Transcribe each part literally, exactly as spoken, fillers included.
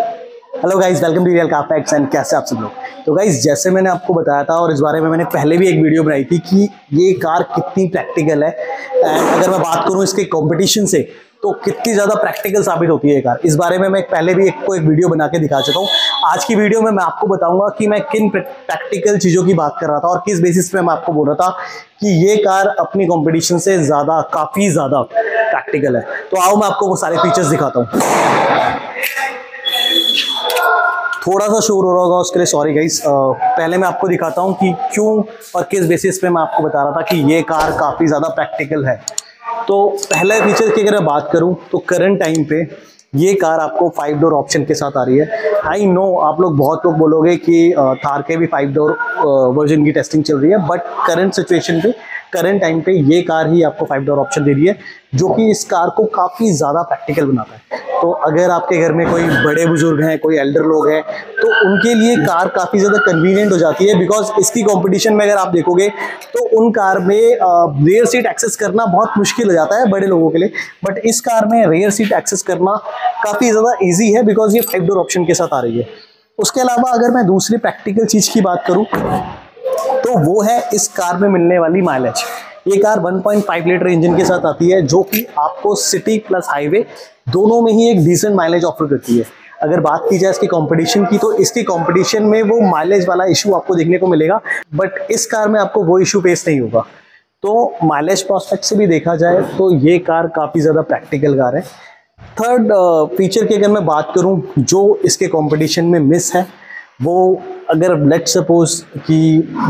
Hello guys, welcome to real car facts and कैसे आप सब लोग। तो गाइज, जैसे मैंने आपको बताया था और इस बारे में मैंने पहले भी एक वीडियो बनाई थी कि ये कार कितनी प्रैक्टिकल है एंड अगर मैं बात करूं इसके कंपटीशन से तो कितनी ज़्यादा प्रैक्टिकल साबित होती है ये कार। इस बारे में मैं पहले भी एक को एक वीडियो बना के दिखा चुका हूँ। आज की वीडियो में मैं आपको बताऊँगा कि मैं किन प्रैक्टिकल चीज़ों की बात कर रहा था और किस बेसिस पे मैं आपको बोल रहा था कि ये कार अपनी कंपटीशन से ज़्यादा काफ़ी ज़्यादा प्रैक्टिकल है। तो आओ मैं आपको वो सारे फीचर्स दिखाता हूँ। थोड़ा सा शोर हो रहा होगा, उसके लिए सॉरी गाइस। पहले मैं आपको दिखाता हूँ कि क्यों और किस बेसिस पे मैं आपको बता रहा था कि ये कार काफ़ी ज़्यादा प्रैक्टिकल है। तो पहला फीचर की अगर मैं बात करूँ तो करंट टाइम पे ये कार आपको फाइव डोर ऑप्शन के साथ आ रही है। आई नो आप लोग बहुत लोग बोलोगे कि थार के भी फाइव डोर वर्जन की टेस्टिंग चल रही है, बट करंट सिचुएशन पे करंट टाइम पे ये कार ही आपको फाइव डोर ऑप्शन दे रही है, जो कि इस कार को काफ़ी ज़्यादा प्रैक्टिकल बनाता है। तो अगर आपके घर में कोई बड़े बुजुर्ग हैं, कोई एल्डर लोग हैं, तो उनके लिए कार काफ़ी ज़्यादा कन्वीनियंट हो जाती है। बिकॉज इसकी कंपटीशन में अगर आप देखोगे तो उन कार में रेयर सीट एक्सेस करना बहुत मुश्किल हो जाता है बड़े लोगों के लिए, बट इस कार में रेयर सीट एक्सेस करना काफ़ी ज़्यादा ईजी है बिकॉज ये फाइव डोर ऑप्शन के साथ आ रही है। उसके अलावा अगर मैं दूसरी प्रैक्टिकल चीज़ की बात करूँ तो वो है इस कार में मिलने वाली माइलेज। ये car one point five litre engine के साथ आती है, जो कि आपको सिटी प्लस हाईवे दोनों में ही एक डिसेंट माइलेज ऑफर करती है। अगर बात की जाए इसकी कंपटीशन की तो इसकी कंपटीशन में वो माइलेज वाला इशू आपको देखने को मिलेगा, बट इस कार में आपको वो इशू फेस नहीं होगा। तो माइलेज प्रोस्पेक्ट से भी देखा जाए तो ये कार काफ़ी ज़्यादा प्रैक्टिकल कार है। थर्ड फीचर की अगर मैं बात करूँ जो इसके कंपटीशन में मिस है, वो अगर लेट सपोज कि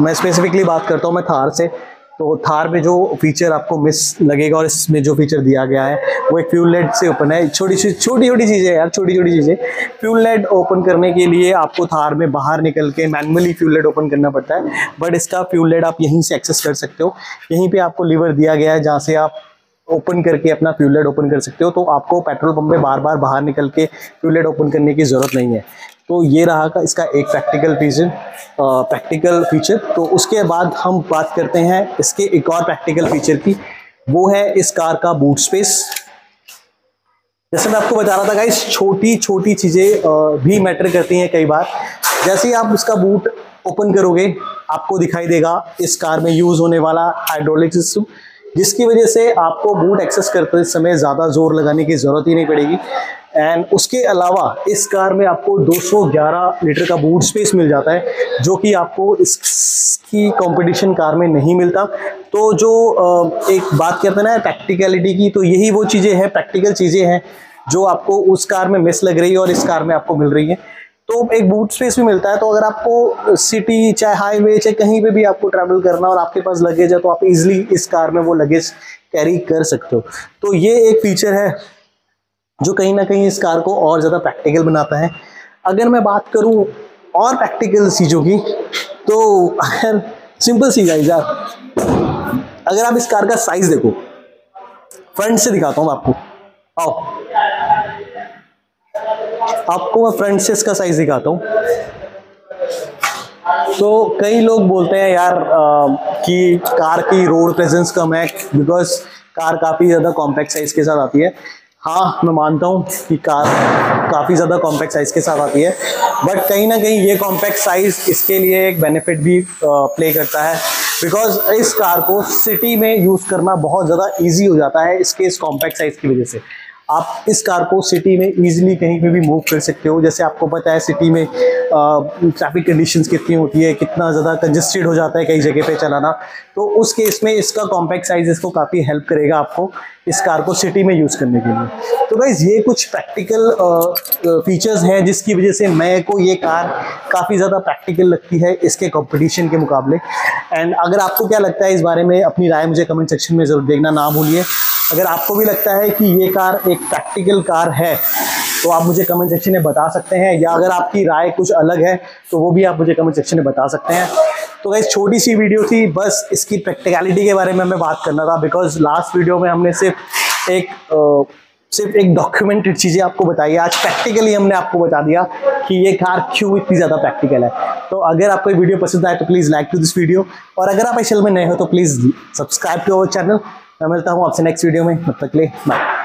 मैं स्पेसिफिकली बात करता हूँ मैं थार से, तो थार में जो फीचर आपको मिस लगेगा और इसमें जो फीचर दिया गया है वो एक फ्यूल लेड से ओपन है। छोटी छोटी छोटी छोटी चीज़ें यार, छोटी छोटी चीज़ें। फ्यूल लेड ओपन करने के लिए आपको थार में बाहर निकल के मैनुअली फ्यूल लेड ओपन करना पड़ता है, बट इसका फ्यूल लेड आप यहीं से एक्सेस कर सकते हो। यहीं पे आपको लीवर दिया गया है जहाँ से आप ओपन करके अपना फ्यूल लेड ओपन कर सकते हो, तो आपको पेट्रोल पंप में बार बार बाहर निकल के फ्यूल लेड ओपन करने की ज़रूरत नहीं है। तो ये रहा का इसका एक प्रैक्टिकल फीचर प्रैक्टिकल फीचर तो उसके बाद हम बात करते हैं इसके एक और प्रैक्टिकल फीचर की, वो है इस कार का बूट स्पेस। जैसे मैं आपको बता रहा था गाइस, छोटी छोटी चीज़ें भी मैटर करती हैं कई बार। जैसे ही आप उसका बूट ओपन करोगे आपको दिखाई देगा इस कार में यूज़ होने वाला हाइड्रोलिक सिस्टम, जिसकी वजह से आपको बूट एक्सेस करते समय ज़्यादा जोर लगाने की ज़रूरत ही नहीं पड़ेगी। एंड उसके अलावा इस कार में आपको दो सौ ग्यारह लीटर का बूट स्पेस मिल जाता है, जो कि आपको इसकी कंपटीशन कार में नहीं मिलता। तो जो एक बात करते हैं ना प्रैक्टिकलिटी की, तो यही वो चीज़ें हैं, प्रैक्टिकल चीज़ें हैं जो आपको उस कार में मिस लग रही है और इस कार में आपको मिल रही है। तो एक बूट स्पेस भी मिलता है, तो अगर आपको सिटी चाहे हाईवे चाहे कहीं पे भी आपको ट्रैवल करना और आपके पास लगेज है तो आप इजीली इस कार में वो लगेज कैरी कर सकते हो। तो ये एक फीचर है जो कहीं ना कहीं इस कार को और ज़्यादा प्रैक्टिकल बनाता है। अगर मैं बात करूं और प्रैक्टिकल चीज़ों की तो अगर सिंपल सी गाइस यार, अगर आप इस कार का साइज़ देखो, फ्रंट से दिखाता हूँ आपको, आओ आपको मैं फ्रंट से इसका साइज़ दिखाता हूँ। तो कई लोग बोलते हैं यार आ, कि कार की रोड प्रेजेंस कम है बिकॉज कार काफ़ी ज़्यादा कॉम्पैक्ट साइज़ के साथ आती है। हाँ, मैं मानता हूँ कि कार काफ़ी ज़्यादा कॉम्पैक्ट साइज़ के साथ आती है, बट कहीं ना कहीं ये कॉम्पैक्ट साइज़ इसके लिए एक बेनिफिट भी प्ले करता है बिकॉज इस कार को सिटी में यूज़ करना बहुत ज़्यादा ईजी हो जाता है। इसके इस कॉम्पैक्ट साइज़ की वजह से आप इस कार को सिटी में ईजिली कहीं पे भी मूव कर सकते हो। जैसे आपको पता है सिटी में ट्रैफिक कंडीशंस कितनी होती है, कितना ज़्यादा कंजस्टेड हो जाता है कई जगह पे चलाना, तो उस केस में इसका कॉम्पैक्ट साइज़ इसको काफ़ी हेल्प करेगा आपको इस कार को सिटी में यूज़ करने के लिए। तो गाइज़, ये कुछ प्रैक्टिकल फीचर्स हैं जिसकी वजह से मैं को ये कार काफ़ी ज़्यादा प्रैक्टिकल लगती है इसके कॉम्पिटिशन के मुकाबले। एंड अगर आपको क्या लगता है इस बारे में, अपनी राय मुझे कमेंट सेक्शन में ज़रूर देखना ना भूलिए। अगर आपको भी लगता है कि ये कार एक प्रैक्टिकल कार है तो आप मुझे कमेंट सेक्शन में बता सकते हैं, या अगर आपकी राय कुछ अलग है तो वो भी आप मुझे कमेंट सेक्शन में बता सकते हैं। तो गाइस, छोटी सी वीडियो थी, बस इसकी प्रैक्टिकलिटी के बारे में हमें बात करना था बिकॉज लास्ट वीडियो में हमने सिर्फ एक आ, सिर्फ एक डॉक्यूमेंटेड चीज़ें आपको बताई, आज प्रैक्टिकली हमने आपको बता दिया कि ये कार क्यों इतनी ज़्यादा प्रैक्टिकल है। तो अगर आपको ये वीडियो पसंद आए तो please like to this video, और अगर आप इस चैनल में नए हो तो please subscribe to our channel. मैं मिलता हूँ आपसे नेक्स्ट वीडियो में, तब तक के लिए बाय।